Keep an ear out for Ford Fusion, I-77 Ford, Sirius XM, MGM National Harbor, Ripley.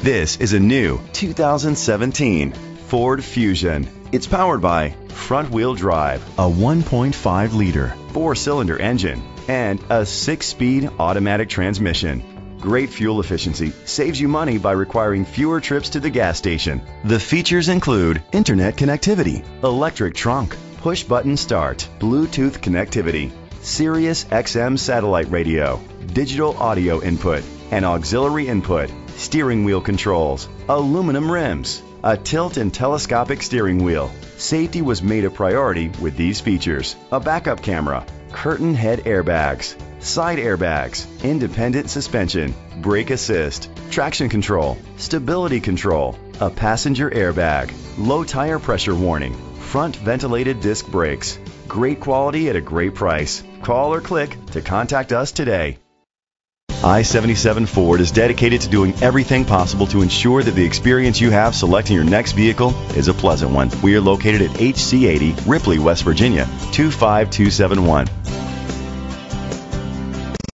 This is a new 2017 Ford Fusion. It's powered by front-wheel drive, a 1.5-liter four-cylinder engine, and a 6-speed automatic transmission. Great fuel efficiency saves you money by requiring fewer trips to the gas station. The features include internet connectivity, electric trunk, push-button start, Bluetooth connectivity, Sirius XM satellite radio, digital audio input, an auxiliary input, steering wheel controls, aluminum rims, a tilt and telescopic steering wheel. Safety was made a priority with these features: a backup camera, curtain head airbags, side airbags, independent suspension, brake assist, traction control, stability control, a passenger airbag, low tire pressure warning, front ventilated disc brakes. Great quality at a great price. Call or click to contact us today. I-77 Ford is dedicated to doing everything possible to ensure that the experience you have selecting your next vehicle is a pleasant one. We are located at HC80, Ripley, West Virginia, 25271.